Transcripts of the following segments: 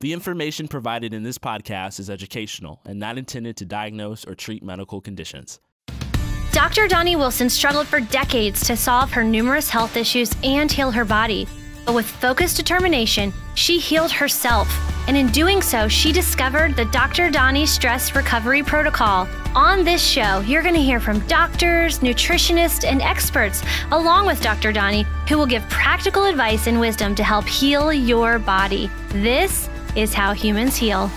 The information provided in this podcast is educational and not intended to diagnose or treat medical conditions. Dr. Doni Wilson struggled for decades to solve her numerous health issues and heal her body. But with focused determination, she healed herself. And in doing so, she discovered the Dr. Doni Stress Recovery Protocol. On this show, you're going to hear from doctors, nutritionists, and experts, along with Dr. Doni, who will give practical advice and wisdom to help heal your body. This is How Humans Heal.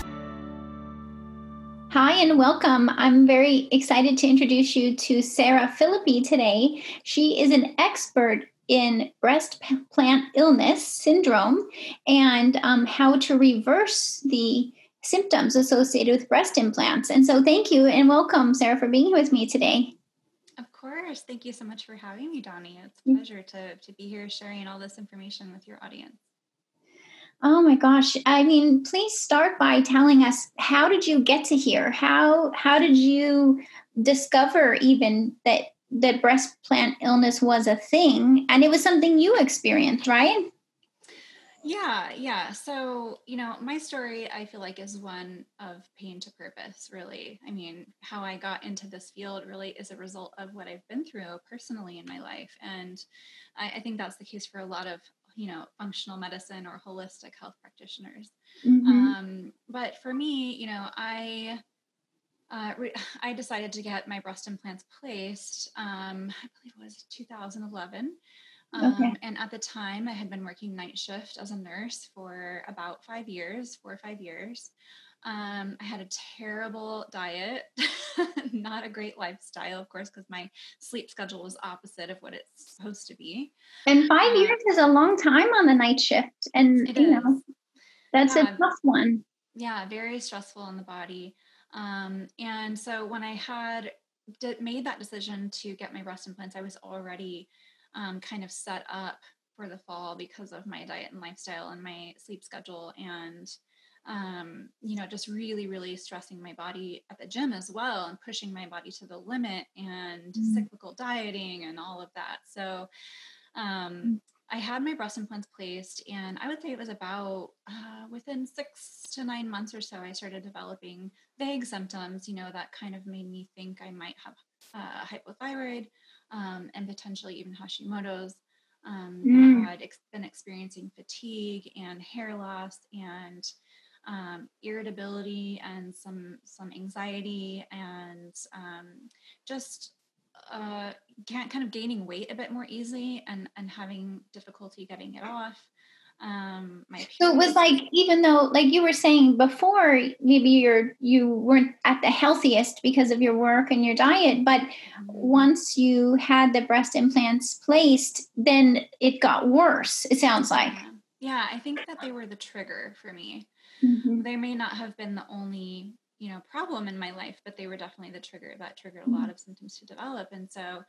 Hi and welcome. I'm very excited to introduce you to Sarah Phillipe today. She is an expert in breast implant illness syndrome and how to reverse the symptoms associated with breast implants. And so thank you and welcome, Sarah, for being with me today. Of course. Thank you so much for having me, Doni. It's a pleasure to be here sharing all this information with your audience. Oh my gosh. I mean, please start by telling us, how did you get to here? How did you discover even that breast implant illness was a thing, and it was something you experienced, right? Yeah. So, my story, I feel like, is one of pain to purpose, really. I mean, how I got into this field really is a result of what I've been through personally in my life. And I think that's the case for a lot of functional medicine or holistic health practitioners. Mm-hmm. But for me, I decided to get my breast implants placed, I believe it was 2011. Okay. And at the time I had been working night shift as a nurse for about 4 or 5 years. I had a terrible diet, not a great lifestyle, of course, because my sleep schedule was opposite of what it's supposed to be. And 5 years is a long time on the night shift. And, that's a tough one. Yeah, very stressful on the body. And so when I had made that decision to get my breast implants, I was already kind of set up for the fall because of my diet and lifestyle and my sleep schedule and just really, really stressing my body at the gym as well and pushing my body to the limit and cyclical dieting and all of that. So, I had my breast implants placed, and I would say it was about, within 6 to 9 months or so, I started developing vague symptoms, that kind of made me think I might have, hypothyroid, and potentially even Hashimoto's. I had been experiencing fatigue and hair loss and irritability and some anxiety and kind of gaining weight a bit more easily and having difficulty getting it off. So it was like, even though, like you were saying before, maybe you weren't at the healthiest because of your work and your diet, but once you had the breast implants placed, then it got worse, it sounds like. Yeah, I think that they were the trigger for me. Mm-hmm. They may not have been the only, problem in my life, but they were definitely the trigger that triggered a lot of symptoms to develop. And so,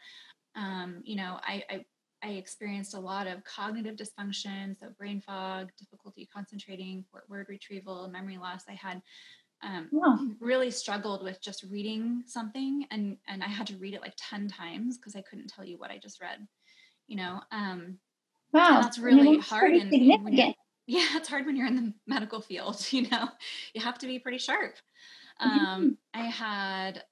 I experienced a lot of cognitive dysfunction, so brain fog, difficulty concentrating, word retrieval, memory loss. I had really struggled with just reading something, and I had to read it like 10 times because I couldn't tell you what I just read. That's really hard. Yeah, it's hard when you're in the medical field. You have to be pretty sharp. I had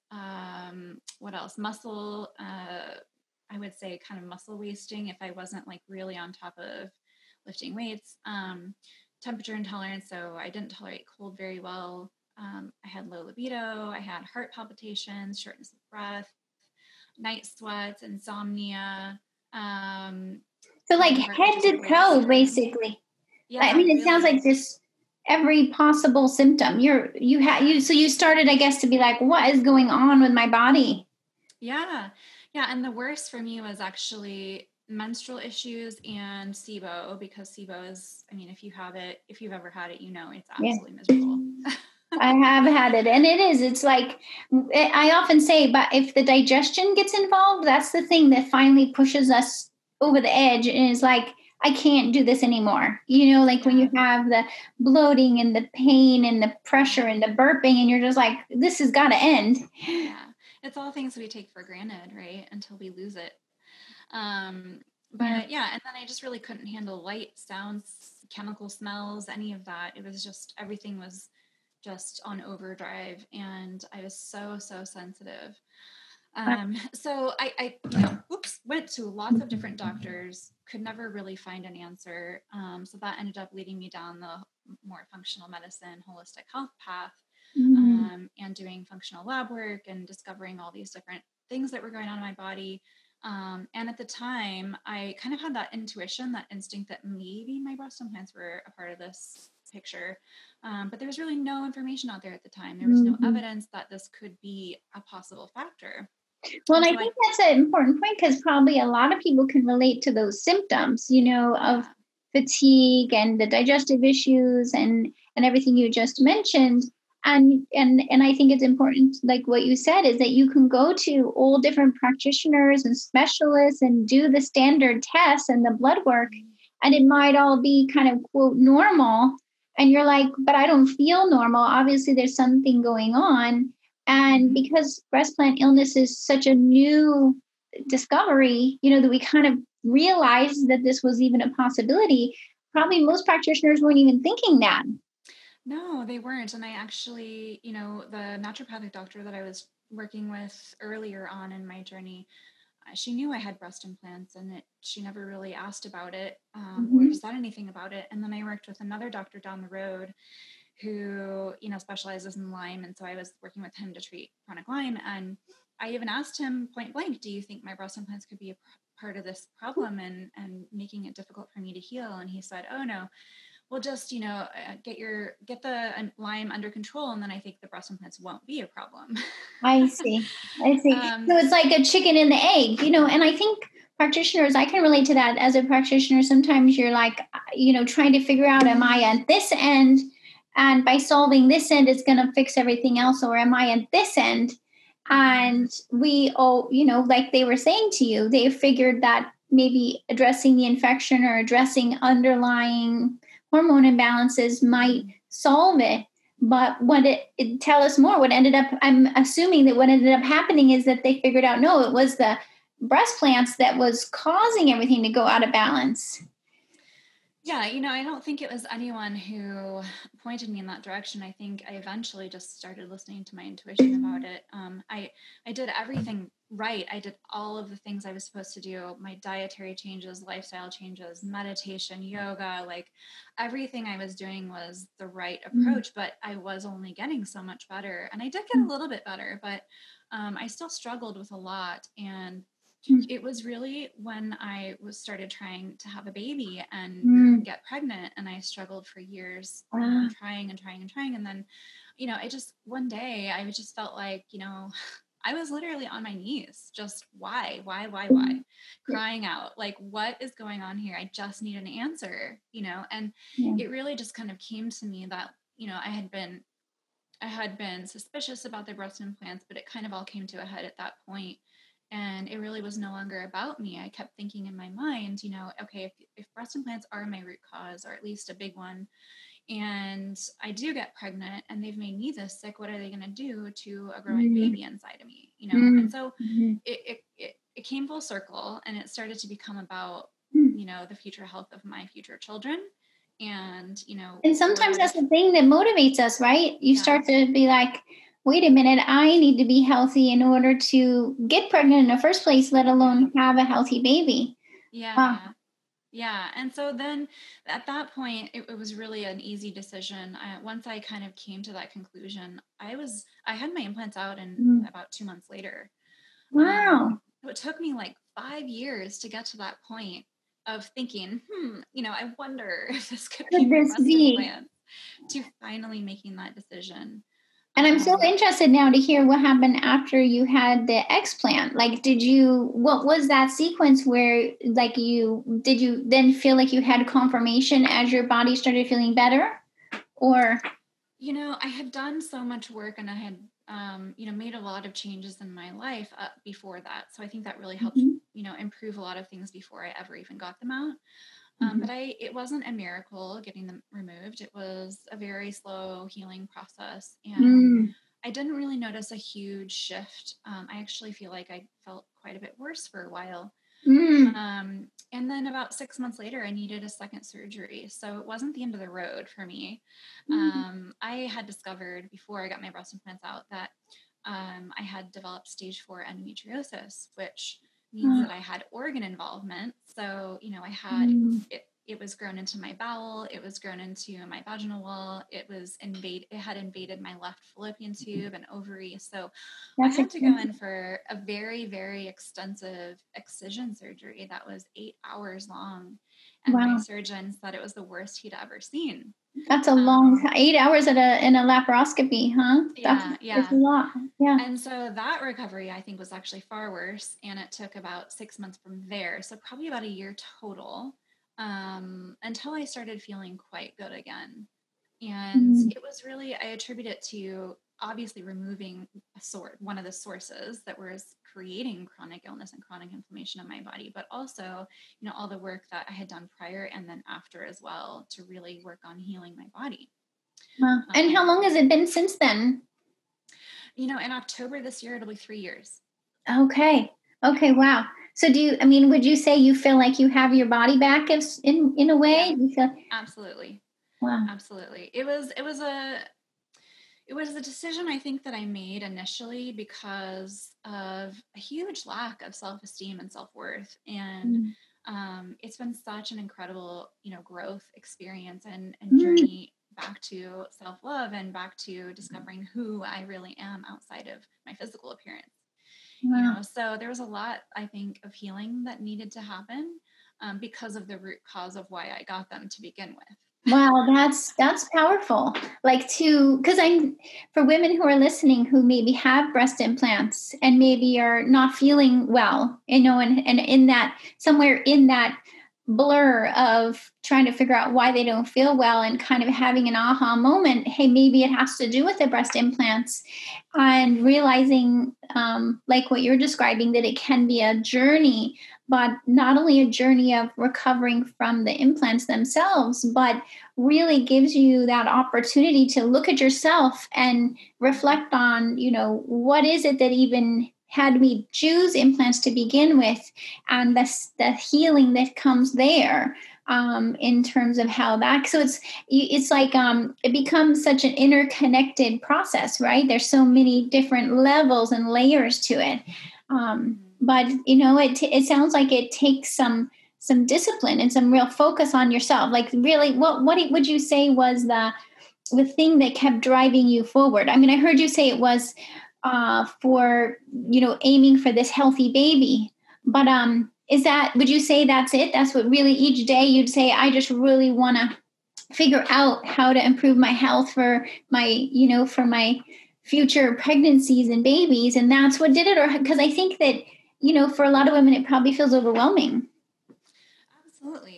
what else? Muscle. I would say kind of muscle wasting if I wasn't like really on top of lifting weights, temperature intolerance. So I didn't tolerate cold very well. I had low libido. I had heart palpitations, shortness of breath, night sweats, insomnia. So like head to toe, basically. Yeah, I mean, it really sounds like just every possible symptom so you started, I guess, to be like, what is going on with my body? Yeah. Yeah. And the worst for me was actually menstrual issues and SIBO, because SIBO is, if you have it, if you've ever had it, it's absolutely miserable. I have had it. And it's like, I often say, but if the digestion gets involved, that's the thing that finally pushes us over the edge. And it's like, I can't do this anymore. When you have the bloating and the pain and the pressure and the burping, and you're just like, this has got to end. Yeah. It's all things we take for granted, right? Until we lose it. But yeah, and then I just really couldn't handle light, sounds, chemical smells, any of that. It was just, everything was just on overdrive, and I was so, so sensitive. So I went to lots of different doctors, could never really find an answer. So that ended up leading me down the more functional medicine, holistic health path, and doing functional lab work and discovering all these different things that were going on in my body. And at the time, I kind of had that intuition, that instinct that maybe my breast implants were a part of this picture. But there was really no information out there at the time. There was no evidence that this could be a possible factor. Well, so I think that's an important point, because probably a lot of people can relate to those symptoms, you know, of fatigue and the digestive issues and everything you just mentioned. And I think it's important, like what you said, is that you can go to all different practitioners and specialists and do the standard tests and the blood work, and it might all be kind of, quote, normal. And you're like, but I don't feel normal. Obviously, there's something going on. And because breast implant illness is such a new discovery, you know, that we kind of realized that this was even a possibility, probably most practitioners weren't even thinking that. No, they weren't. And I actually, you know, the naturopathic doctor that I was working with earlier on in my journey, she knew I had breast implants, and she never really asked about it or said anything about it. And then I worked with another doctor down the road who, you know, specializes in Lyme. And so I was working with him to treat chronic Lyme. And I even asked him point blank, do you think my breast implants could be a part of this problem and making it difficult for me to heal? And he said, oh, no. Well, just, you know, get the Lyme under control, and then I think the breast implants won't be a problem. I see. So it's like a chicken and the egg, you know, and I think practitioners, I can relate to that as a practitioner. Sometimes you're like, you know, trying to figure out, am I at this end? And by solving this end, it's going to fix everything else. Or am I at this end? And we all, you know, like they were saying to you, they figured that maybe addressing the infection or addressing underlying hormone imbalances might solve it, but what it tell us more, what ended up, I'm assuming that what ended up happening is that they figured out, no, it was the breast implants that was causing everything to go out of balance. Yeah, you know, I don't think it was anyone who pointed me in that direction. I think I eventually just started listening to my intuition about it. I did everything right. I did all of the things I was supposed to do, my dietary changes, lifestyle changes, meditation, yoga, like everything I was doing was the right approach, but I was only getting so much better. And I did get a little bit better, but I still struggled with a lot. And it was really when I started trying to have a baby and get pregnant, and I struggled for years trying. And then, you know, one day I just felt like, you know, I was literally on my knees, just why, crying out, like, what is going on here? I just need an answer, you know? And it really just kind of came to me that, you know, I had been suspicious about the breast implants, but it kind of all came to a head at that point. And it really was no longer about me. I kept thinking in my mind, you know, okay, if breast implants are my root cause, or at least a big one, and I do get pregnant and they've made me this sick, what are they going to do to a growing baby inside of me? You know? And so it came full circle, and it started to become about, you know, the future health of my future children. And, you know, and sometimes that's the thing that motivates us, right? You start to be like, wait a minute, I need to be healthy in order to get pregnant in the first place, let alone have a healthy baby. Yeah. Wow. Yeah. And so then at that point, it was really an easy decision. Once I kind of came to that conclusion, I had my implants out in about 2 months later. Wow. So it took me like 5 years to get to that point of thinking, you know, I wonder if this could be my breast implant, to finally making that decision. And I'm so interested now to hear what happened after you had the explant. Like, what was that sequence where, like, did you then feel like you had confirmation as your body started feeling better? Or, you know, I had done so much work, and I had, you know, made a lot of changes in my life before that. So I think that really helped, you know, improve a lot of things before I ever even got them out. But it wasn't a miracle getting them removed. It was a very slow healing process. And I didn't really notice a huge shift. I actually feel like I felt quite a bit worse for a while. Mm. And then about 6 months later, I needed a second surgery. So it wasn't the end of the road for me. Mm. I had discovered before I got my breast implants out that I had developed stage 4 endometriosis, which means that I had organ involvement. So, you know, I had, it was grown into my bowel. It was grown into my vaginal wall. It had invaded my left fallopian tube and ovary. So I had to go in for a very, very extensive excision surgery that was 8 hours long. And my surgeon said it was the worst he'd ever seen. That's a long 8 hours in a laparoscopy, huh? That's a lot. Yeah. And so that recovery, I think, was actually far worse. And it took about 6 months from there. So probably about a year total. Until I started feeling quite good again. And it was really, I attribute it to obviously removing one of the sources that was creating chronic illness and chronic inflammation in my body, but also, you know, all the work that I had done prior and then after as well to really work on healing my body. And how long has it been since then? You know, in October this year, it'll be 3 years. Okay. Wow. So would you say you feel like you have your body back in a way? Absolutely. Wow. Absolutely. It was a decision I think that I made initially because of a huge lack of self-esteem and self-worth. And it's been such an incredible, you know, growth experience and journey back to self-love and back to discovering who I really am outside of my physical appearance. Wow. You know, so there was a lot, I think, of healing that needed to happen because of the root cause of why I got them to begin with. Wow, that's powerful. Like for women who are listening who maybe have breast implants and maybe are not feeling well, you know, and in that somewhere in that blur of trying to figure out why they don't feel well and kind of having an aha moment, hey, maybe it has to do with the breast implants, and realizing like what you're describing, that it can be a journey, but not only a journey of recovering from the implants themselves, but really gives you that opportunity to look at yourself and reflect on, you know, what is it that even had we choose implants to begin with, and the healing that comes there in terms of how that. So it's like it becomes such an interconnected process, right? There's so many different levels and layers to it. But you know, it sounds like it takes some discipline and some real focus on yourself. Like really, what would you say was the thing that kept driving you forward? I mean, I heard you say it was for, you know, aiming for this healthy baby. But would you say that's it? That's what really each day you'd say, I just really want to figure out how to improve my health for my, you know, for my future pregnancies and babies. And that's what did it? Or because I think that, you know, for a lot of women, it probably feels overwhelming. Absolutely.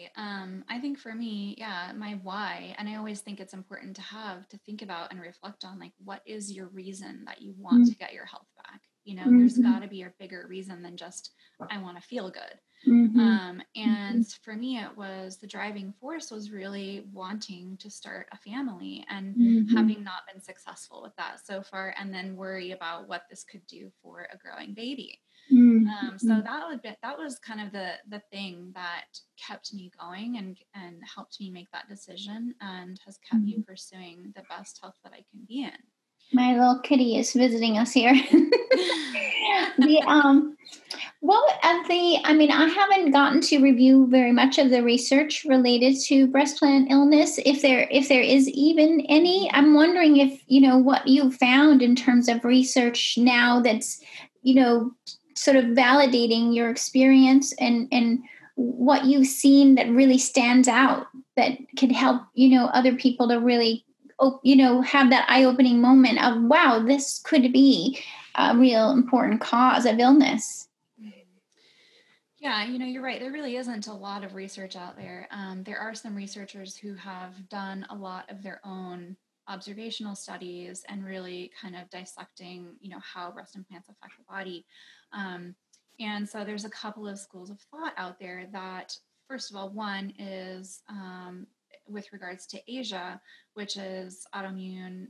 I think for me, my why, and I always think it's important to think about and reflect on, like, what is your reason that you want to get your health back? You know, there's gotta be a bigger reason than just, I want to feel good. And for me, it was the driving force was really wanting to start a family and having not been successful with that so far, and then worry about what this could do for a growing baby. So that was kind of the thing that kept me going and helped me make that decision and has kept me pursuing the best health that I can be in. My little kitty is visiting us here. I haven't gotten to review very much of the research related to breast implant illness, if there is even any. I'm wondering if, you know, what you found in terms of research now that's, you know, sort of validating your experience and what you've seen that really stands out that could help, you know, other people to really, you know, have that eye-opening moment of, wow, this could be a real important cause of illness. Yeah, you know, you're right. There really isn't a lot of research out there. There are some researchers who have done a lot of their own observational studies and really kind of dissecting, you know, how breast implants affect the body. And so there's a couple of schools of thought out there that, first of all, one is with regards to Asia, which is autoimmune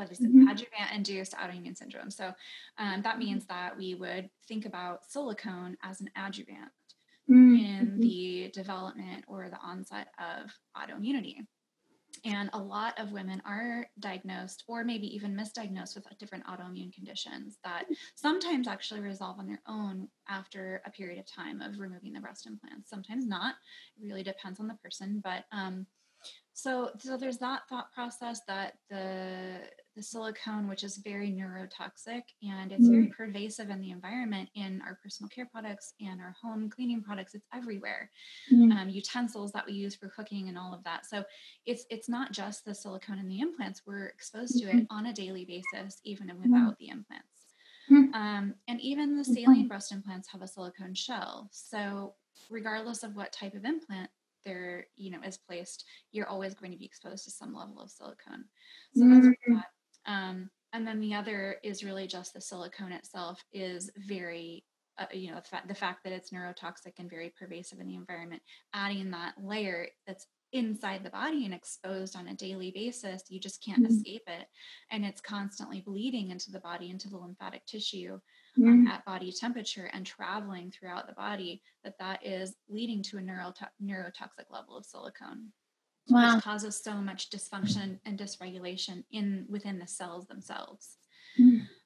like I said, adjuvant-induced autoimmune syndrome. So that means that we would think about silicone as an adjuvant in the development or the onset of autoimmunity. And a lot of women are diagnosed or maybe even misdiagnosed with different autoimmune conditions that sometimes actually resolve on their own after a period of time of removing the breast implants. Sometimes not. It really depends on the person. But so there's that thought process that the silicone, which is very neurotoxic, and it's very pervasive in the environment, in our personal care products and our home cleaning products. It's everywhere. Utensils that we use for cooking and all of that. So it's not just the silicone and the implants. We're exposed to it on a daily basis, even without the implants. And even the saline breast implants have a silicone shell. So regardless of what type of implant there, is placed, you're always going to be exposed to some level of silicone. So that's that. And then the other is really just the silicone itself is very, the fact that it's neurotoxic and very pervasive in the environment, adding that layer that's inside the body and exposed on a daily basis, you just can't escape it. And it's constantly bleeding into the body, into the lymphatic tissue at body temperature and traveling throughout the body, that is leading to a neurotoxic level of silicone, which causes so much dysfunction and dysregulation within the cells themselves.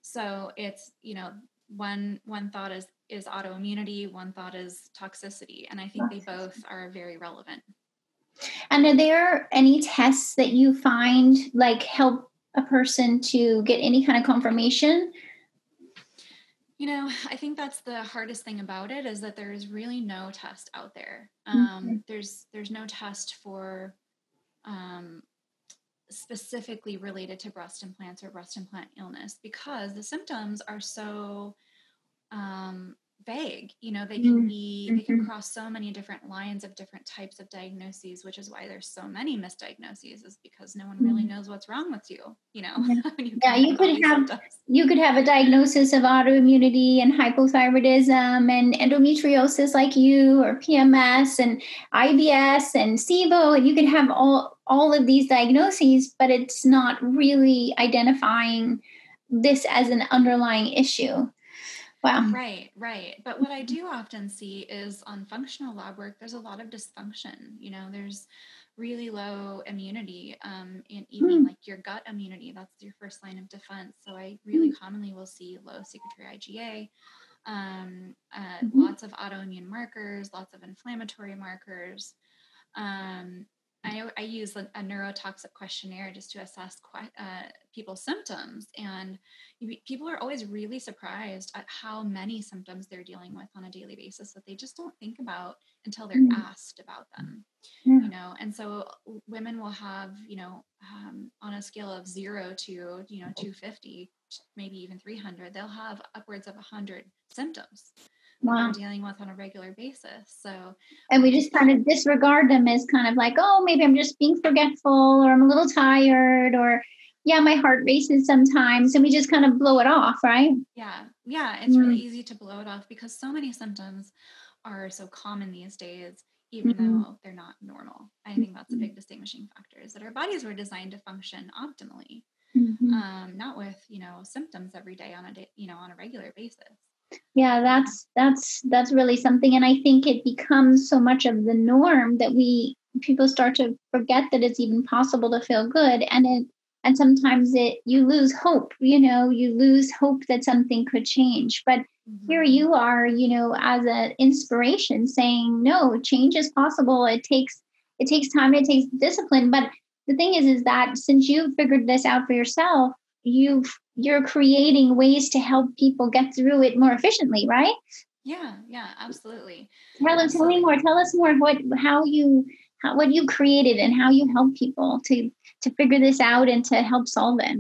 So it's, one thought is autoimmunity, one thought is toxicity. And I think they both are very relevant. And are there any tests that you find help a person to get any kind of confirmation? I think that's the hardest thing about it, is that there is really no test out there. There's no test for specifically related to breast implants or breast implant illness, because the symptoms are so vague. They can be, they can cross so many different lines of different types of diagnoses, which is why there's so many misdiagnoses, is because no one really knows what's wrong with you, you could have a diagnosis of autoimmunity and hypothyroidism and endometriosis like you, or PMS and IBS and SIBO, and you could have all of these diagnoses, but it's not really identifying this as an underlying issue. Wow. Right. But what I do often see is on functional lab work, there's a lot of dysfunction. There's really low immunity, and even like your gut immunity, that's your first line of defense. So I really commonly will see low secretory IgA, lots of autoimmune markers, lots of inflammatory markers. I use a neurotoxic questionnaire just to assess people's symptoms, and people are always really surprised at how many symptoms they're dealing with on a daily basis that they just don't think about until they're asked about them, and so women will have, on a scale of 0 to, 250, maybe even 300, they'll have upwards of 100 symptoms. Wow. We're dealing with on a regular basis. And we just kind of disregard them as kind of like, oh, maybe I'm just being forgetful, or I'm a little tired, or my heart races sometimes, and we just kind of blow it off, right? Yeah. It's really easy to blow it off because so many symptoms are so common these days, even though they're not normal. I think that's a big distinguishing factor, is that our bodies were designed to function optimally, not with, symptoms every day on a regular basis. Yeah, that's really something. And I think it becomes so much of the norm that people start to forget that it's even possible to feel good. And sometimes you lose hope, you lose hope that something could change. But here you are, as an inspiration, saying, no, change is possible. It takes time, it takes discipline. But the thing is that since you've figured this out for yourself, you're creating ways to help people get through it more efficiently, right? Yeah, absolutely. Tell me more. Tell us more. What you created and how you help people to figure this out and to help solve it.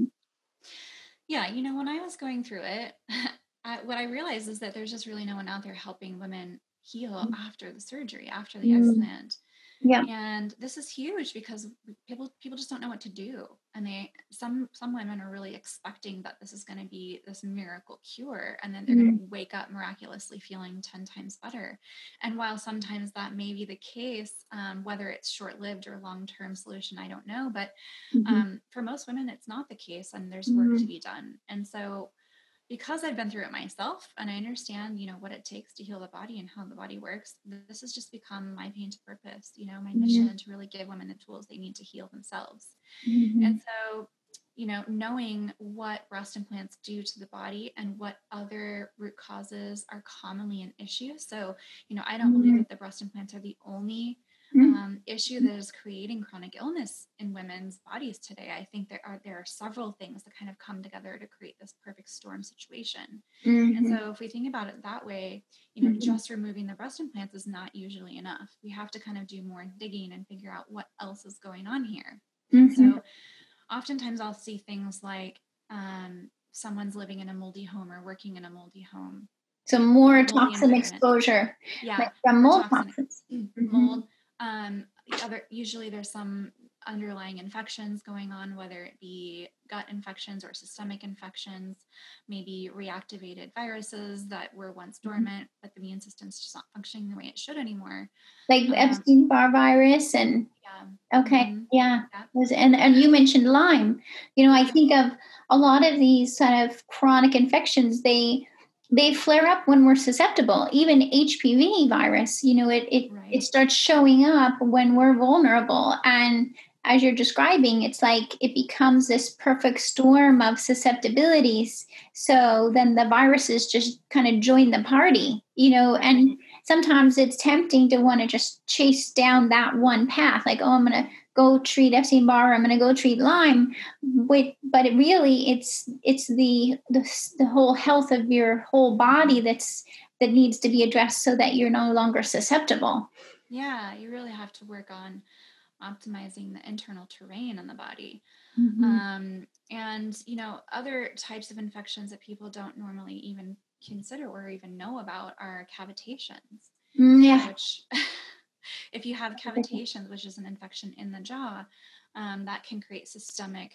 Yeah, when I was going through it, what I realized is that there's just really no one out there helping women heal after the surgery, after the accident. Yeah. And this is huge because people just don't know what to do. And some women are really expecting that this is going to be this miracle cure, and then they're going to wake up miraculously feeling 10 times better. And while sometimes that may be the case, whether it's short-lived or long-term solution, I don't know. But for most women, it's not the case, and there's work to be done. And so because I've been through it myself and I understand, you know, what it takes to heal the body and how the body works, this has just become my pain to purpose, you know, my mission to really give women the tools they need to heal themselves. And so, you know, knowing what breast implants do to the body and what other root causes are commonly an issue. So, you know, I don't believe that the breast implants are the only issue that is creating chronic illness in women's bodies today. I think there are several things that kind of come together to create this perfect storm situation. And so if we think about it that way, you know, just removing the breast implants is not usually enough. We have to kind of do more digging and figure out what else is going on here. And so oftentimes I'll see things like someone's living in a moldy home or working in a moldy home. So more toxin exposure. Yeah. Like the mold toxins. Mold. Usually there's some underlying infections going on, whether it be gut infections or systemic infections, maybe reactivated viruses that were once dormant, but the immune system's just not functioning the way it should anymore. Like the Epstein-Barr virus and And you mentioned Lyme. You know, I think of a lot of these sort of chronic infections, they flare up when we're susceptible. Even HPV virus, you know, it starts showing up when we're vulnerable. And as you're describing, it's like it becomes this perfect storm of susceptibilities. So then the viruses just kind of join the party, you know, and sometimes it's tempting to want to just chase down that one path, like, oh, I'm going to go treat Epstein-Barr, I'm going to go treat Lyme. But it really, it's the whole health of your whole body that needs to be addressed so that you're no longer susceptible. Yeah, you really have to work on optimizing the internal terrain in the body. And, you know, other types of infections that people don't normally even consider or even know about are cavitations. Yeah. Which... If you have cavitations, which is an infection in the jaw, that can create systemic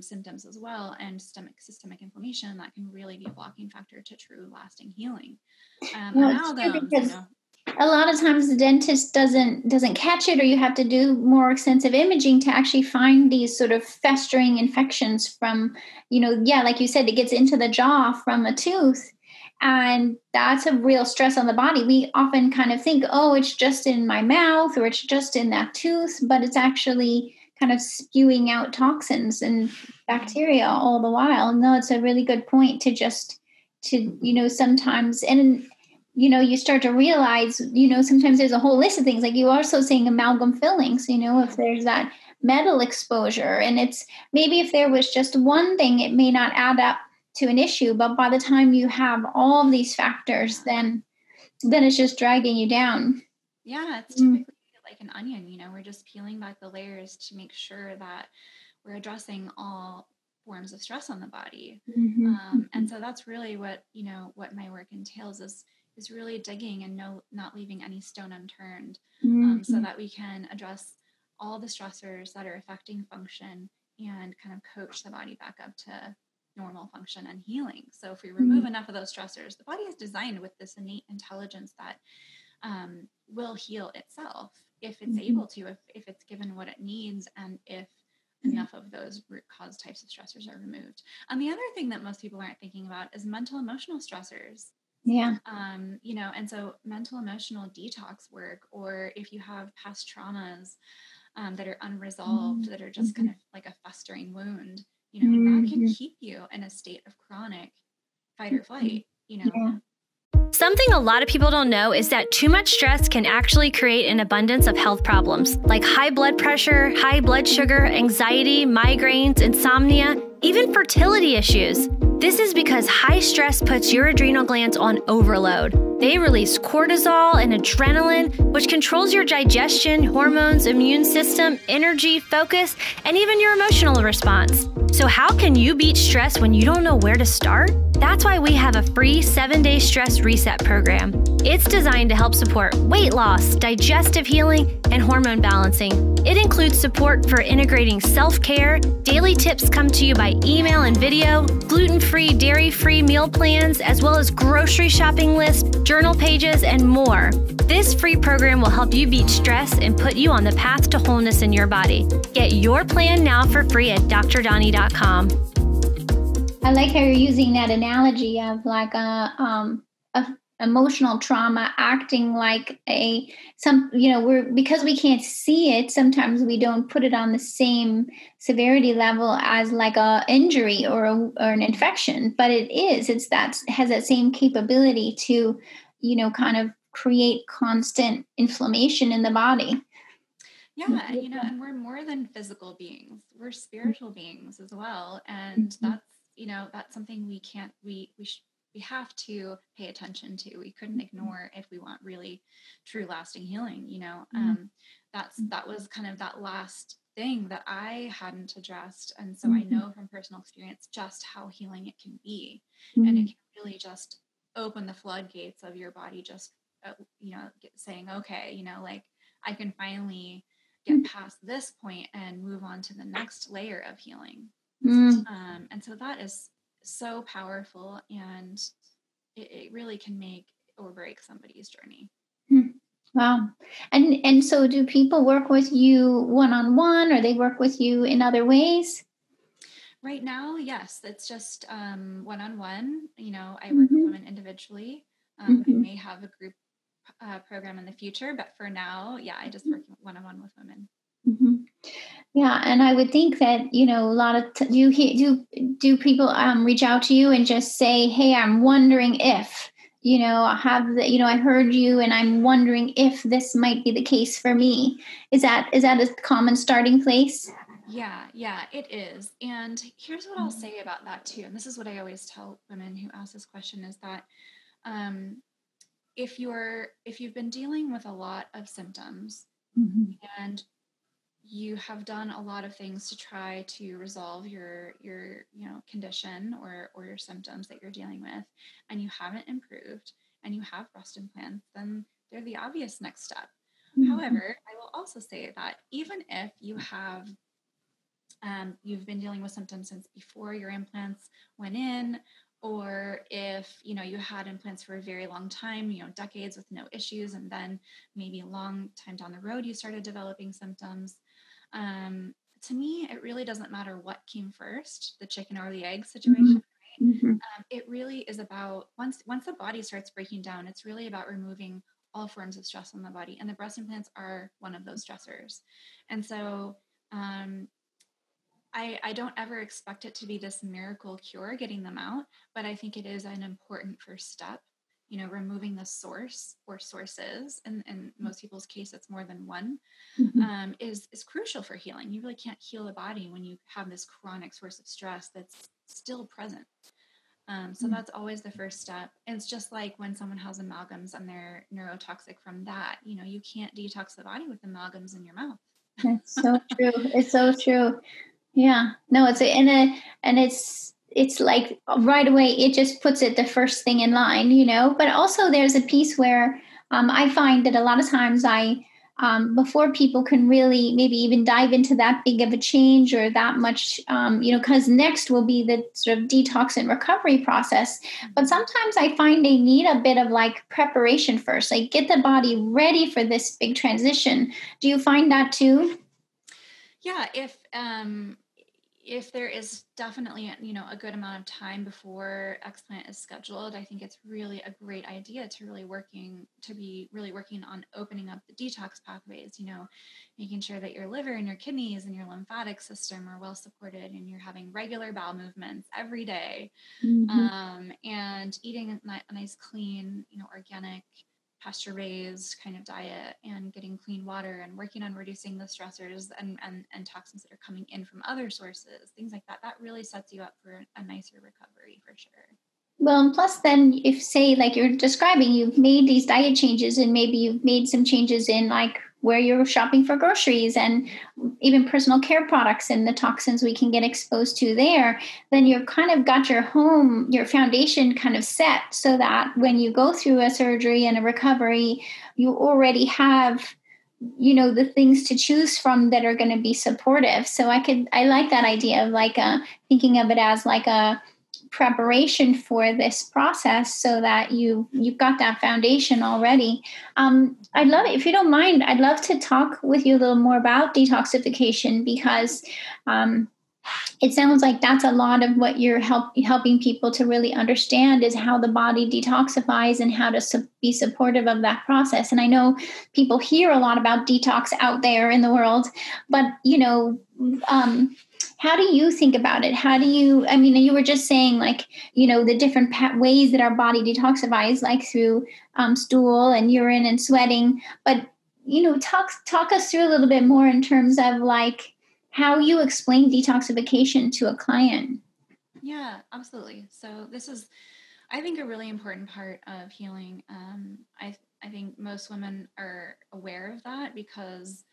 symptoms as well, and systemic inflammation that can really be a blocking factor to true lasting healing. A lot of times the dentist doesn't catch it, or you have to do more extensive imaging to actually find these sort of festering infections from, you know, like you said, it gets into the jaw from a tooth. And that's a real stress on the body. We often kind of think, oh, it's just in my mouth or it's just in that tooth, but it's actually kind of spewing out toxins and bacteria all the while. No, it's a really good point to, you know, sometimes, and, you know, you start to realize, you know, sometimes there's a whole list of things, like you are also saying amalgam fillings, you know, if there's that metal exposure, and it's maybe if there was just one thing, it may not add up to an issue, but by the time you have all of these factors, then it's just dragging you down. Yeah, it's typically like an onion, you know, we're just peeling back the layers to make sure that we're addressing all forms of stress on the body. And so that's really what, you know, what my work entails is really digging and not leaving any stone unturned, so that we can address all the stressors that are affecting function and kind of coach the body back up to normal function and healing. So if we remove enough of those stressors, the body is designed with this innate intelligence that will heal itself if it's able to, if it's given what it needs, and if enough of those root cause types of stressors are removed. And the other thing that most people aren't thinking about is mental emotional stressors. Yeah. You know, and so mental emotional detox work, or if you have past traumas that are unresolved, that are just kind of like a festering wound, you know, that can keep you in a state of chronic fight or flight, you know. Yeah. Something a lot of people don't know is that too much stress can actually create an abundance of health problems like high blood pressure, high blood sugar, anxiety, migraines, insomnia, even fertility issues. This is because high stress puts your adrenal glands on overload. They release cortisol and adrenaline, which controls your digestion, hormones, immune system, energy, focus, and even your emotional response. So how can you beat stress when you don't know where to start? That's why we have a free 7-day stress reset program. It's designed to help support weight loss, digestive healing, and hormone balancing, It includes support for integrating self-care, daily tips come to you by email and video, gluten-free, dairy-free meal plans, as well as grocery shopping lists, journal pages, and more. This free program will help you beat stress and put you on the path to wholeness in your body. Get your plan now for free at drdoni.com. I like how you're using that analogy of like a emotional trauma acting like because we can't see it, sometimes we don't put it on the same severity level as like a injury or an infection, but it has that same capability to, kind of create constant inflammation in the body. Yeah, and we're more than physical beings, we're spiritual beings as well. And that's something we have to pay attention to. We couldn't ignore if we want really true lasting healing, that was kind of that last thing that I hadn't addressed. And so I know from personal experience just how healing it can be. And it can really just open the floodgates of your body, just, saying, okay, I can finally get past this point and move on to the next layer of healing. And so that is so powerful, and it really can make or break somebody's journey. Wow. And so do people work with you one-on-one, or they work with you in other ways? Right now, yes, it's just one-on-one. I work with women individually. I may have a group program in the future, but for now, I just work one-on-one with women. Yeah, and I would think that a lot of do people reach out to you and just say, "Hey, I'm wondering if I heard you, and I'm wondering if this might be the case for me." Is that a common starting place? Yeah, it is. And here's what I'll say about that too. And this is what I always tell women who ask this question: is that if you've been dealing with a lot of symptoms and you have done a lot of things to try to resolve your condition or your symptoms that you're dealing with, and you haven't improved, and you have breast implants, then they're the obvious next step. However, I will also say that even if you have, you've been dealing with symptoms since before your implants went in, or if, you had implants for a very long time, decades with no issues, and then maybe a long time down the road, you started developing symptoms. To me, it really doesn't matter what came first, the chicken or the egg situation, right? It really is about once the body starts breaking down, it's really about removing all forms of stress on the body. And the breast implants are one of those stressors. And so, I don't ever expect it to be this miracle cure getting them out, but I think it is an important first step, removing the source or sources. And in most people's case, it's more than one, is crucial for healing. You really can't heal the body when you have this chronic source of stress that's still present. So that's always the first step. And it's just like when someone has amalgams and they're neurotoxic from that, you can't detox the body with amalgams in your mouth. That's so true. It's so true. Yeah, no, it's like right away, it just puts it the first thing in line, but also there's a piece where I find that a lot of times before people can really maybe even dive into that big of a change or that much, because next will be the sort of detox and recovery process. But sometimes I find they need a bit of like preparation first, like get the body ready for this big transition. Do you find that too? Yeah, if there is definitely, a good amount of time before explant is scheduled, I think it's really a great idea to be really working on opening up the detox pathways, making sure that your liver and your kidneys and your lymphatic system are well supported and you're having regular bowel movements every day, and eating a nice, clean, organic, pasture-raised kind of diet, and getting clean water, and working on reducing the stressors and toxins that are coming in from other sources, things like that. That really sets you up for a nicer recovery for sure. Well, and plus then if, say, like you're describing, you've made these diet changes and maybe you've made some changes in like where you're shopping for groceries and even personal care products and the toxins we can get exposed to there, then you've kind of got your foundation kind of set so that when you go through a surgery and a recovery, you already have you know, the things to choose from that are going to be supportive. So I like that idea of like thinking of it as like a preparation for this process so that you've got that foundation already. I'd love it. If you don't mind, I'd love to talk with you a little more about detoxification, because it sounds like that's a lot of what you're helping people to really understand, is how the body detoxifies and how to be supportive of that process. And I know people hear a lot about detox out there in the world, but, you know, how do you think about it? How do you, I mean, you were just saying like, you know, the different ways that our body detoxifies, like through stool and urine and sweating, but, you know, talk us through a little bit more in terms of like, how you explain detoxification to a client. Yeah, absolutely. So this is, I think, a really important part of healing. I think most women are aware of that because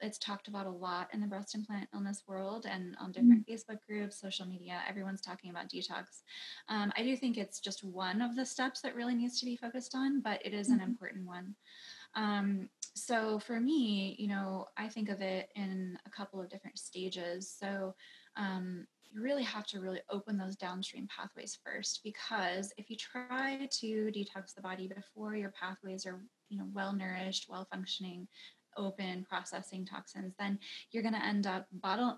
it's talked about a lot in the breast implant illness world and on different Facebook groups, social media, everyone's talking about detox. I do think it's just one of the steps that really needs to be focused on, but it is an important one. So for me, you know, I think of it in a couple of different stages. So you really have to really open those downstream pathways first, because if you try to detox the body before your pathways are, you know, well-nourished, well-functioning, open, processing toxins, then you're going to end up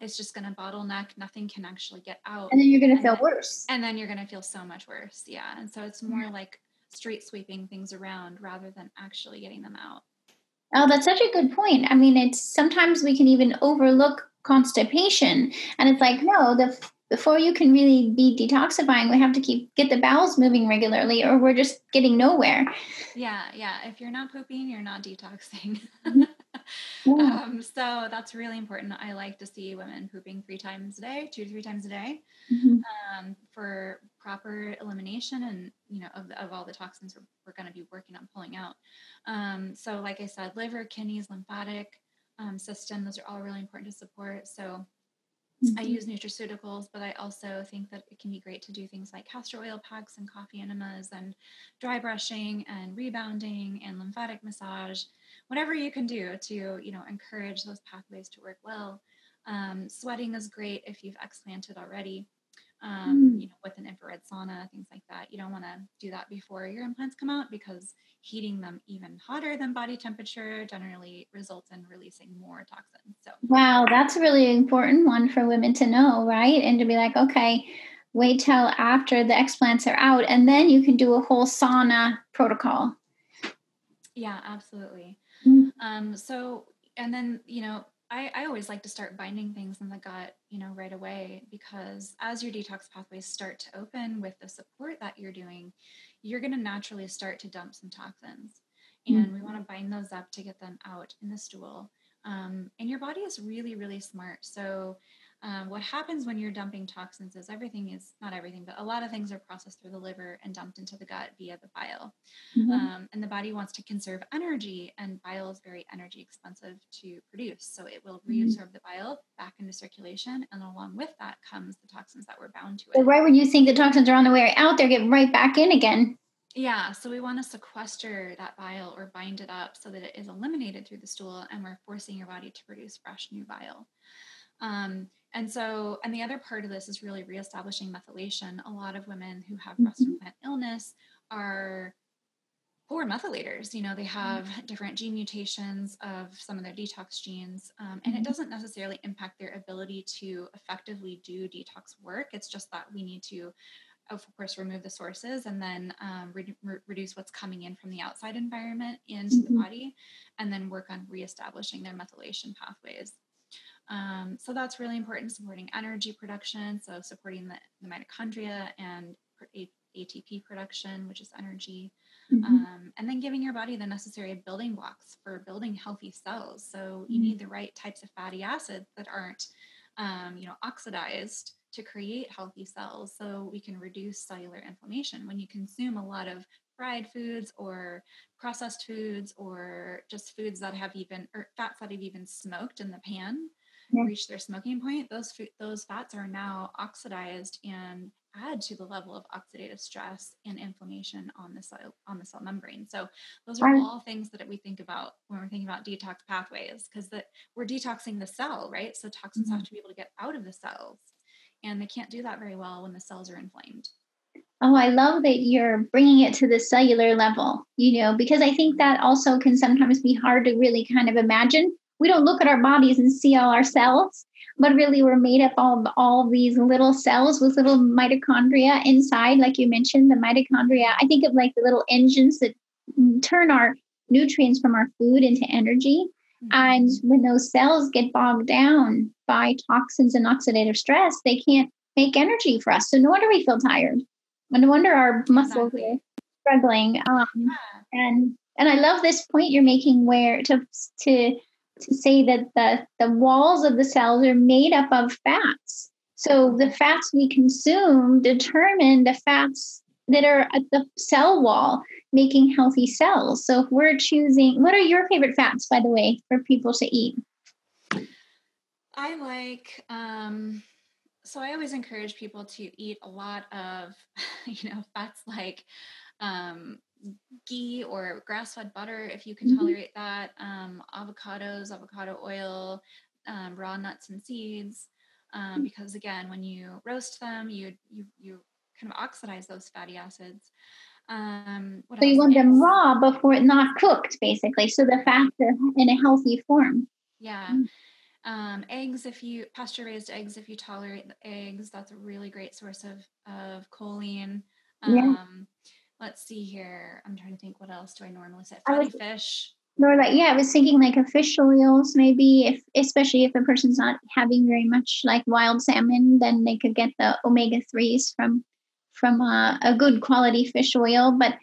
it's just going to bottleneck. Nothing can actually get out. And then you're going to feel worse. And then you're going to feel so much worse. Yeah. And so it's more like street sweeping things around rather than actually getting them out. Oh, that's such a good point. I mean, it's sometimes we can even overlook constipation, and it's like, no, before you can really be detoxifying, we have to get the bowels moving regularly, or we're just getting nowhere. Yeah. Yeah. If you're not pooping, you're not detoxing. So that's really important. I like to see women pooping 2 to 3 times a day, mm-hmm. For proper elimination and, you know, of all the toxins we're going to be working on pulling out. So like I said, liver, kidneys, lymphatic system, those are all really important to support. So I use nutraceuticals, but I also think that it can be great to do things like castor oil packs and coffee enemas and dry brushing and rebounding and lymphatic massage, whatever you can do to, you know, encourage those pathways to work well. Sweating is great if you've explanted already, you know, with an infrared sauna, things like that. You don't want to do that before your implants come out, because heating them even hotter than body temperature generally results in releasing more toxins. So wow, that's a really important one for women to know, right? And to be like, okay, wait till after the explants are out, and then you can do a whole sauna protocol. Yeah, absolutely. So, and then, you know, I always like to start binding things in the gut, you know, right away, because as your detox pathways start to open with the support that you're doing, you're going to naturally start to dump some toxins, and we want to bind those up to get them out in the stool. And your body is really, really smart. So what happens when you're dumping toxins is not everything, but a lot of things are processed through the liver and dumped into the gut via the bile. And the body wants to conserve energy, and bile is very energy expensive to produce. So it will reabsorb the bile back into circulation. And along with that comes the toxins that were bound to it. So right when you think the toxins are on the way out, they're getting right back in again. Yeah. So we want to sequester that bile or bind it up so that it is eliminated through the stool, and we're forcing your body to produce fresh new bile. And the other part of this is really reestablishing methylation. A lot of women who have breast implant illness are poor methylators. You know, they have different gene mutations of some of their detox genes, and it doesn't necessarily impact their ability to effectively do detox work. It's just that we need to, of course, remove the sources and then reduce what's coming in from the outside environment into the body, and then work on reestablishing their methylation pathways. So that's really important, supporting energy production. So supporting the mitochondria and ATP production, which is energy, and then giving your body the necessary building blocks for building healthy cells. So you need the right types of fatty acids that aren't, you know, oxidized to create healthy cells. So we can reduce cellular inflammation. When you consume a lot of fried foods or processed foods, or just foods that have fats that have even smoked in the pan, reach their smoking point, those fats are now oxidized and add to the level of oxidative stress and inflammation on the cell membrane. So those are all things that we think about when we're thinking about detox pathways, because that we're detoxing the cell, right? So toxins have to be able to get out of the cells, and they can't do that very well when the cells are inflamed. Oh, I love that you're bringing it to the cellular level, you know, because I think that also can sometimes be hard to really kind of imagine. We don't look at our bodies and see all our cells, but really we're made up of all these little cells with little mitochondria inside. Like you mentioned, the mitochondria, I think of like the little engines that turn our nutrients from our food into energy. And when those cells get bogged down by toxins and oxidative stress, they can't make energy for us. So no wonder we feel tired. No wonder our muscles are struggling. And I love this point you're making, where to say that the walls of the cells are made up of fats. So the fats we consume determine the fats that are at the cell wall, making healthy cells. So if we're choosing, what are your favorite fats, by the way, for people to eat? I like, so I always encourage people to eat a lot of, you know, fats like ghee or grass-fed butter, if you can tolerate that, avocados, avocado oil, raw nuts and seeds, because again, when you roast them, you kind of oxidize those fatty acids. What so you want them raw before not cooked, basically, so the fats are in a healthy form. Yeah. Eggs, if you pasture-raised eggs, if you tolerate the eggs, that's a really great source of choline. Let's see here. I'm trying to think, what else do I normally say? Fatty fish. I was thinking like fish oils, maybe, especially if a person's not having very much like wild salmon, then they could get the omega-3s from a good quality fish oil. But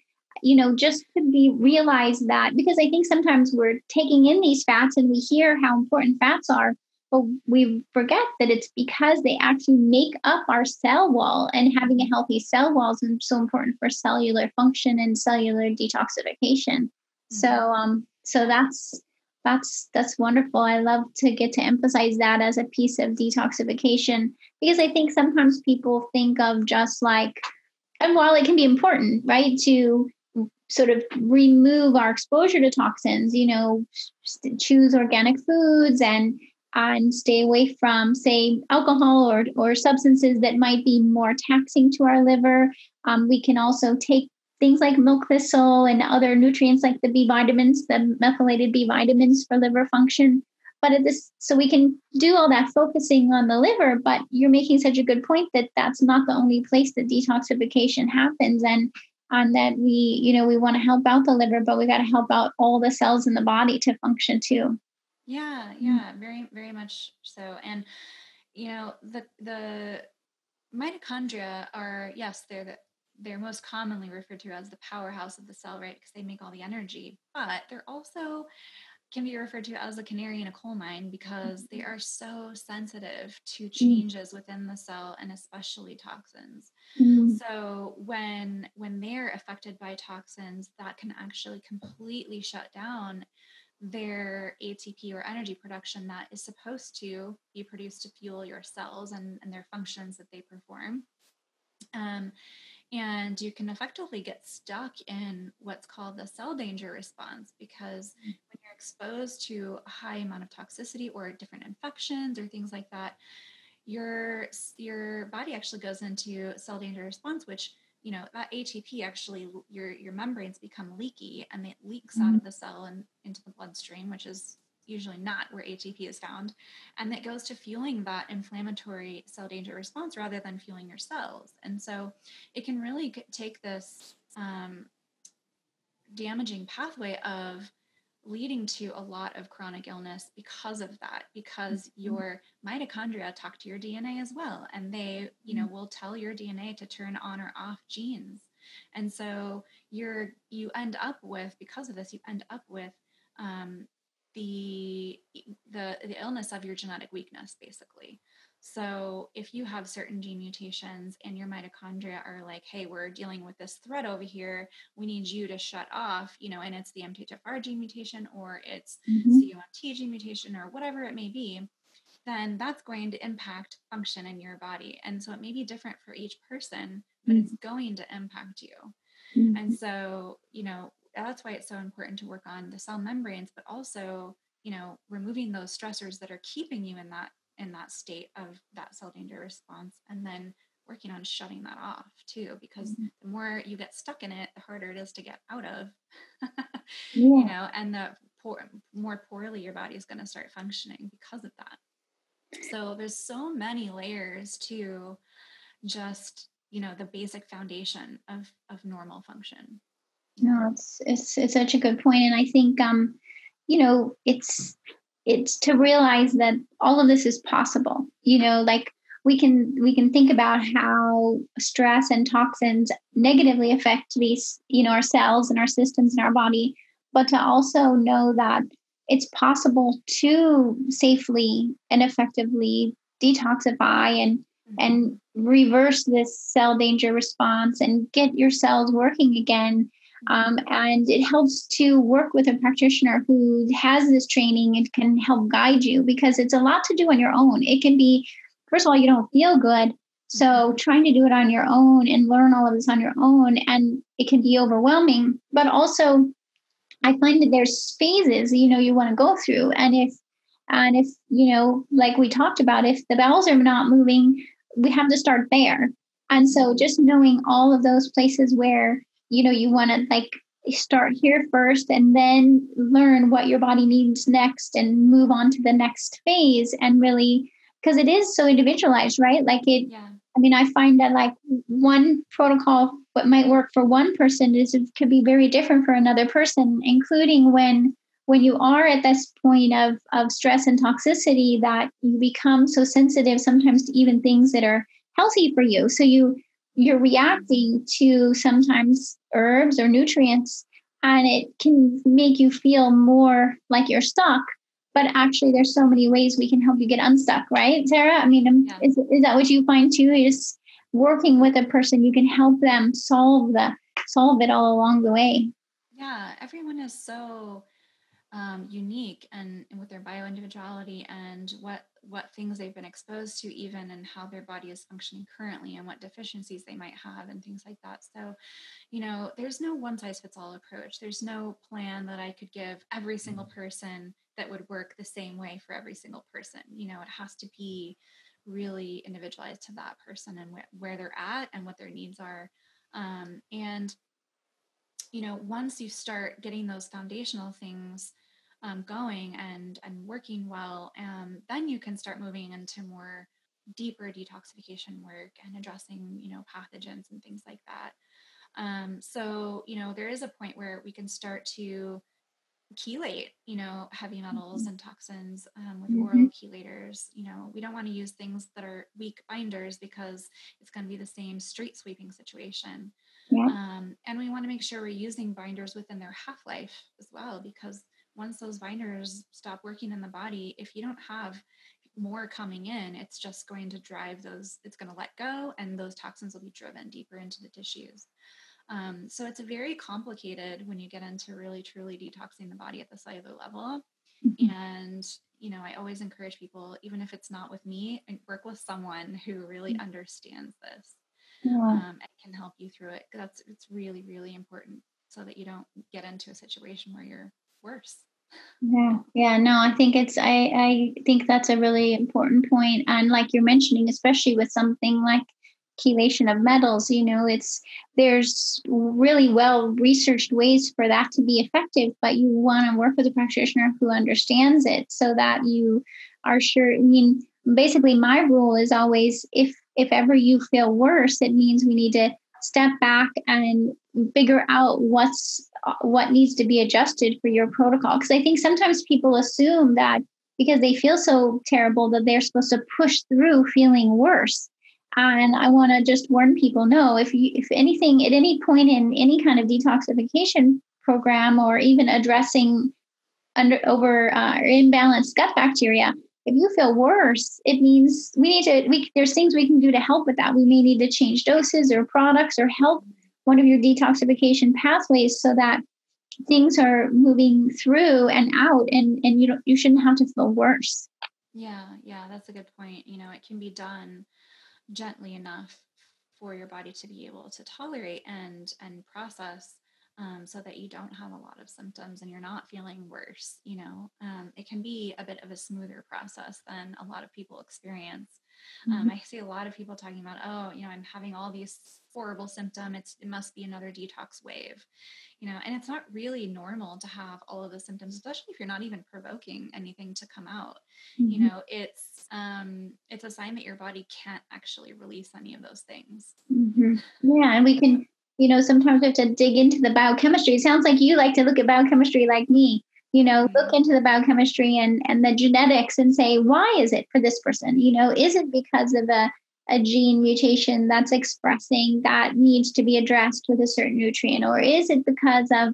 you know, just to be realize that, because I think sometimes we're taking in these fats and we hear how important fats are, but we forget that it's because they actually make up our cell wall, and having a healthy cell wall is so important for cellular function and cellular detoxification. So that's wonderful. I love to get to emphasize that as a piece of detoxification, because I think sometimes people think of just like, and while it can be important, right, to sort of remove our exposure to toxins, you know, choose organic foods and stay away from, say, alcohol or substances that might be more taxing to our liver. We can also take things like milk thistle and other nutrients like the B vitamins, the methylated B vitamins for liver function. So we can do all that focusing on the liver, but you're making such a good point that that's not the only place that detoxification happens. And on that, we want to help out the liver, but we got to help out all the cells in the body to function too. Yeah, very, very much so. And, you know, the mitochondria are, yes, they're most commonly referred to as the powerhouse of the cell, right? Because they make all the energy, but they're also can be referred to as a canary in a coal mine, because they are so sensitive to changes within the cell, and especially toxins. So when they're affected by toxins, that can actually completely shut down their ATP or energy production that is supposed to be produced to fuel your cells and their functions that they perform. And you can effectively get stuck in what's called the cell danger response, because when you're exposed to a high amount of toxicity or different infections or things like that, your body actually goes into cell danger response, which, you know, that ATP actually, your membranes become leaky, and it leaks out of the cell and into the bloodstream, which is usually not where ATP is found. And that goes to fueling that inflammatory cell danger response rather than fueling your cells. And so it can really take this damaging pathway of leading to a lot of chronic illness because of that, because your mitochondria talk to your DNA as well. And they, you know, will tell your DNA to turn on or off genes. And so you end up with, because of this, you end up with, the illness of your genetic weakness, basically. So if you have certain gene mutations and your mitochondria are like, hey, we're dealing with this threat over here, we need you to shut off, you know, and it's the MTHFR gene mutation, or it's CUMT gene mutation, or whatever it may be, then that's going to impact function in your body. And so it may be different for each person, but it's going to impact you. Mm-hmm. And so, you know, that's why it's so important to work on the cell membranes, but also, you know, removing those stressors that are keeping you in that state of that cell danger response. And then working on shutting that off too, because the more you get stuck in it, the harder it is to get out of, you know, and the more poorly your body is going to start functioning because of that. So there's so many layers to just, you know, the basic foundation of normal function. No, it's such a good point. And I think, you know, it's to realize that all of this is possible, you know, like we can think about how stress and toxins negatively affect these, you know, our cells and our systems in our body, but to also know that it's possible to safely and effectively detoxify and reverse this cell danger response and get your cells working again. And it helps to work with a practitioner who has this training and can help guide you, because it's a lot to do on your own. It can be, first of all, you don't feel good. So trying to do it on your own and learn all of this on your own, and it can be overwhelming. But also, I find that there's phases, you know, you want to go through. And if, you know, like we talked about, if the bowels are not moving, we have to start there. And so just knowing all of those places where, you know, you want to like start here first and then learn what your body needs next and move on to the next phase, and really, because it is so individualized, right? Like it, yeah. I mean, I find that like one protocol, what might work for one person could be very different for another person, including when you are at this point of stress and toxicity that you become so sensitive sometimes to even things that are healthy for you. So you're reacting to sometimes herbs or nutrients, and it can make you feel more like you're stuck. But actually, there's so many ways we can help you get unstuck, right, Sarah? I mean, yeah. Is that what you find too? Is working with a person, you can help them solve it all along the way. Yeah, everyone is so unique and with their bioindividuality and what things they've been exposed to, even, and how their body is functioning currently and what deficiencies they might have and things like that. So, you know, there's no one size fits all approach. There's no plan that I could give every single person that would work the same way for every single person. You know, it has to be really individualized to that person and where they're at and what their needs are. And, you know, once you start getting those foundational things going and working well, then you can start moving into more deeper detoxification work and addressing, you know, pathogens and things like that. So, you know, there is a point where we can start to chelate, you know, heavy metals and toxins with oral chelators. You know, we don't want to use things that are weak binders because it's going to be the same street sweeping situation. Yeah. And we want to make sure we're using binders within their half-life as well, because once those binders stop working in the body, if you don't have more coming in, it's just going to drive those, it's going to let go, and those toxins will be driven deeper into the tissues. So it's very complicated when you get into really, truly detoxing the body at the cellular level. And, you know, I always encourage people, even if it's not with me, work with someone who really understands this and can help you through it. It's really, really important so that you don't get into a situation where you're worse. Yeah. No, I think I think that's a really important point. And like you're mentioning, especially with something like chelation of metals, you know, there's really well researched ways for that to be effective, but you want to work with a practitioner who understands it so that you are sure. I mean, basically my rule is always, if ever you feel worse, it means we need to step back and figure out what needs to be adjusted for your protocol. Because I think sometimes people assume that because they feel so terrible that they're supposed to push through feeling worse. And I want to just warn people, no, if anything, at any point in any kind of detoxification program, or even addressing or imbalanced gut bacteria, if you feel worse, it means there's things we can do to help with that. We may need to change doses or products or help one of your detoxification pathways so that things are moving through and out, and you shouldn't have to feel worse. Yeah, that's a good point. It can be done gently enough for your body to be able to tolerate and process, so that you don't have a lot of symptoms and you're not feeling worse. It can be a bit of a smoother process than a lot of people experience. I see a lot of people talking about, I'm having all these horrible symptoms. It must be another detox wave, and it's not really normal to have all of the symptoms, especially if you're not even provoking anything to come out. It's a sign that your body can't actually release any of those things. Yeah. And we can, sometimes we have to dig into the biochemistry. It sounds like you like to look at biochemistry like me, look into the biochemistry and the genetics and say, why is it for this person? Is it because of a gene mutation that's expressing that needs to be addressed with a certain nutrient? Or is it because of,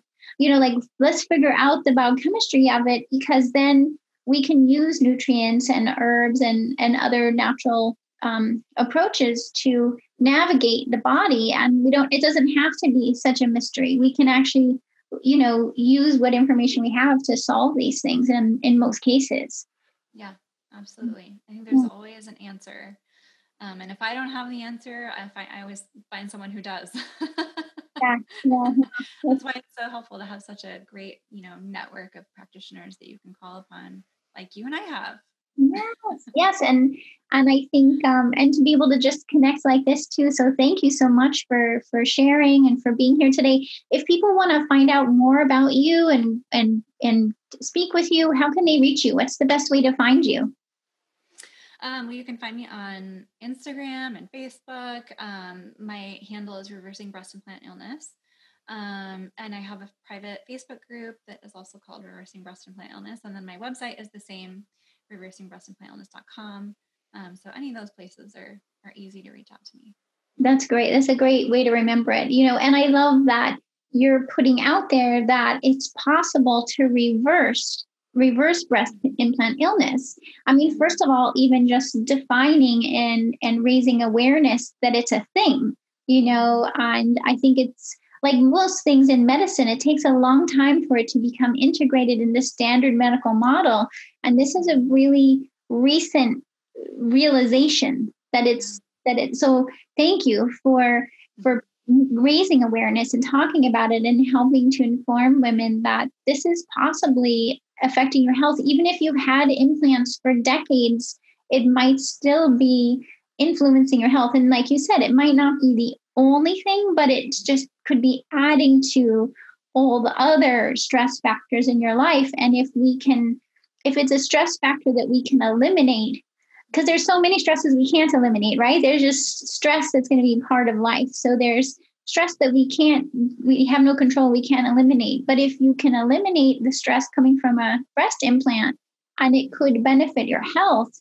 let's figure out the biochemistry of it, because then we can use nutrients and herbs and other natural approaches to navigate the body, and it doesn't have to be such a mystery. We can actually, use what information we have to solve these things in most cases. Yeah, absolutely. I think there's always an answer. And if I don't have the answer, I always find someone who does. Yeah. That's why it's so helpful to have such a great, network of practitioners that you can call upon, like you and I have. Yes. And I think, and to be able to just connect like this too. So thank you so much for sharing and for being here today. If people want to find out more about you and speak with you, how can they reach you? What's the best way to find you? Well, you can find me on Instagram and Facebook. My handle is Reversing Breast Implant Illness. And I have a private Facebook group that is also called Reversing Breast Implant Illness. And then my website is the same, reversingbreastimplantillness.com. So any of those places are easy to reach out to me. That's great. That's a great way to remember it. And I love that you're putting out there that it's possible to reverse breast implant illness. I mean, first of all, even just defining and raising awareness that it's a thing, and I think it's like most things in medicine, it takes a long time for it to become integrated in the standard medical model. And this is a really recent realization that it. So thank you for raising awareness and talking about it and helping to inform women that this is possibly affecting your health. Even if you've had implants for decades, it might still be influencing your health. And like you said, it might not be the only thing, but it just could be adding to all the other stress factors in your life. And if it's a stress factor that we can eliminate, because there's so many stresses we can't eliminate, right? There's just stress that's going to be part of life. So there's stress that we have no control, we can't eliminate. But if you can eliminate the stress coming from a breast implant, and it could benefit your health,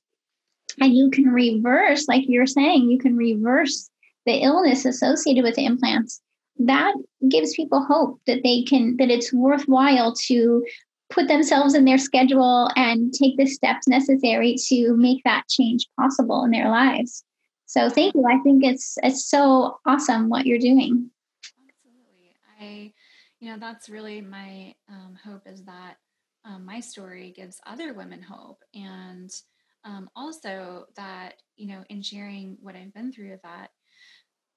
and you can reverse, like you're saying, you can reverse the illness associated with the implants, that gives people hope that that it's worthwhile to put themselves in their schedule and take the steps necessary to make that change possible in their lives. So thank you. I think it's so awesome what you're doing. Absolutely. That's really my hope, is that my story gives other women hope, and also that, in sharing what I've been through,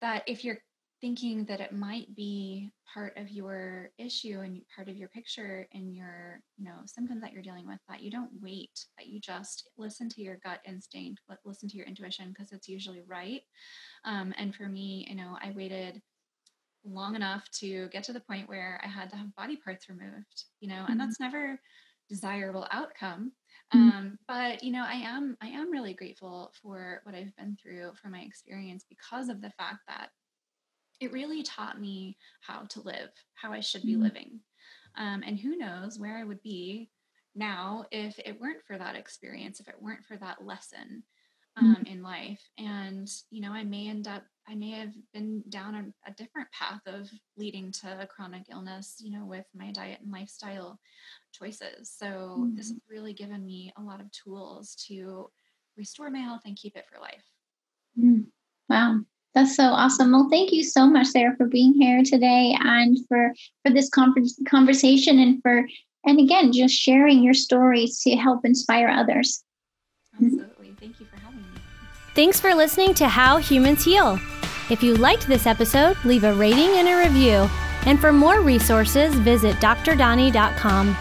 that if you're thinking that it might be part of your issue and part of your picture and your, symptoms that you're dealing with, that you don't wait, that you just listen to your gut instinct, listen to your intuition, because it's usually right. And for me, I waited long enough to get to the point where I had to have body parts removed, and that's never desirable outcome. But, I am really grateful for what I've been through, for my experience, because of the fact that it really taught me how to live, how I should be living. And who knows where I would be now if it weren't for that experience, if it weren't for that lesson in life. And, I may have been down a different path of leading to a chronic illness, with my diet and lifestyle choices. So this has really given me a lot of tools to restore my health and keep it for life. Wow. That's so awesome. Well, thank you so much, Sarah, for being here today and for this conversation and again, just sharing your stories to help inspire others. Absolutely. Thank you for having me. Thanks for listening to How Humans Heal. If you liked this episode, leave a rating and a review. And for more resources, visit drdoni.com.